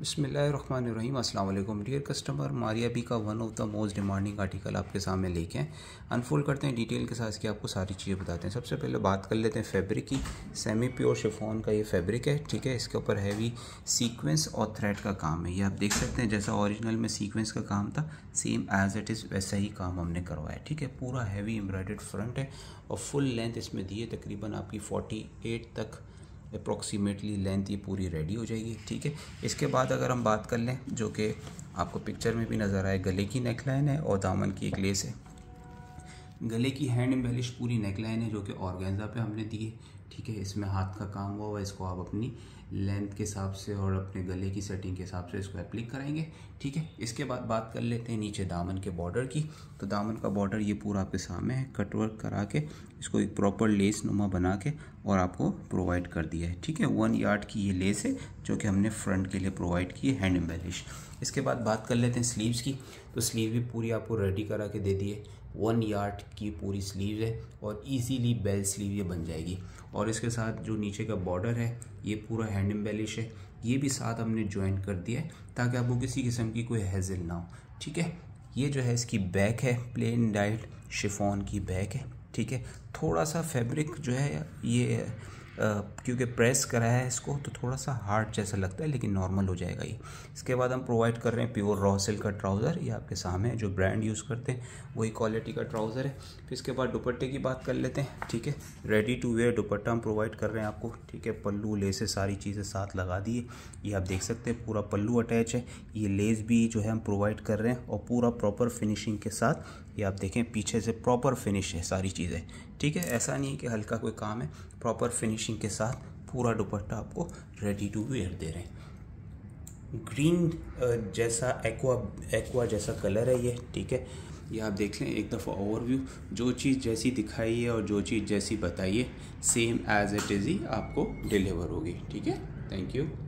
बिस्मिल्लाहिर्रहमानिर्रहीम। अस्सलाम वालेकुम डियर कस्टमर, मारिया बी का one of the most demanding article आपके सामने लेके अनफोल्ड करते हैं डिटेल के साथ, कि आपको सारी चीज़ें बताते हैं। सबसे पहले बात कर लेते हैं फैब्रिक की। सेमी प्योर शिफॉन का ये फैब्रिक है, ठीक है। इसके ऊपर हैवी सीक्वेंस और थ्रेड का काम है। ये आप देख सकते हैं, जैसा ओरिजिनल में सीक्वेंस का काम था सेम एज इट इज़ वैसा ही काम हमने करवाया, ठीक है। पूरा हैवी एम्ब्रॉयडर्ड फ्रंट है और फुल लेंथ इसमें दी है, तकरीबन आपकी 48 तक अप्रॉक्सीमेटली लेंथ ये पूरी रेडी हो जाएगी, ठीक है। इसके बाद अगर हम बात कर लें, जो कि आपको पिक्चर में भी नज़र आए, गले की नेकलाइन है और दामन की एक लेस है। गले की हैंड एम्बेलिश पूरी नेकलाइन है जो कि ऑर्गेन्जा पे हमने दी है, ठीक है। इसमें हाथ का काम हुआ हुआ, इसको आप अपनी लेंथ के हिसाब से और अपने गले की सेटिंग के हिसाब से इसको एप्लिक कराएंगे, ठीक है। इसके बाद बात कर लेते हैं नीचे दामन के बॉर्डर की। तो दामन का बॉर्डर ये पूरा आपके सामने है, कटवर्क करा के इसको एक प्रॉपर लेस नुमा बना के और आपको प्रोवाइड कर दिया है, ठीक है। 1 यार्ड की ये लेस है जो कि हमने फ्रंट के लिए प्रोवाइड की है, हैंड एम्बेलिश। इसके बाद बात कर लेते हैं स्लीव्स की। तो स्लीव भी पूरी आपको रेडी करा के दे दी है, 1 यार्ड की पूरी स्लीव है और इजीली बेल स्लीव ये बन जाएगी। और इसके साथ जो नीचे का बॉर्डर है ये पूरा हैंड एम्बेलिश है, ये भी साथ हमने ज्वाइन कर दिया है ताकि आपको किसी किस्म की कोई हैज़ल ना हो, ठीक है। ये जो है इसकी बैक है, प्लेन डाइट शिफॉन की बैक है, ठीक है। थोड़ा सा फैब्रिक जो है ये क्योंकि प्रेस कराया है इसको तो थोड़ा सा हार्ड जैसा लगता है, लेकिन नॉर्मल हो जाएगा ये। इसके बाद हम प्रोवाइड कर रहे हैं प्योर रॉ सिल्क का ट्राउज़र, ये आपके सामने है। जो ब्रांड यूज़ करते हैं वही क्वालिटी का ट्राउज़र है। फिर इसके बाद दुपट्टे की बात कर लेते हैं, ठीक है। रेडी टू वेयर दुपट्टा हम प्रोवाइड कर रहे हैं आपको, ठीक है। पल्लू लेसे सारी चीज़ें साथ लगा दिए, ये आप देख सकते हैं पूरा पल्लू अटैच है। ये लेस भी जो है हम प्रोवाइड कर रहे हैं और पूरा प्रॉपर फिनिशिंग के साथ, ये आप देखें पीछे से प्रॉपर फिनिश है सारी चीज़ें, ठीक है। ऐसा नहीं है कि हल्का कोई काम है, प्रॉपर फिनिशिंग के साथ पूरा दुपट्टा आपको रेडी टू वेयर दे रहे हैं। ग्रीन जैसा एक्वा जैसा कलर है ये, ठीक है। ये आप देख लें एक दफ़ा ओवरव्यू, जो चीज़ जैसी दिखाई है और जो चीज़ जैसी बताइए सेम एज इट इज़ ही आपको डिलीवर होगी, ठीक है। Thank you.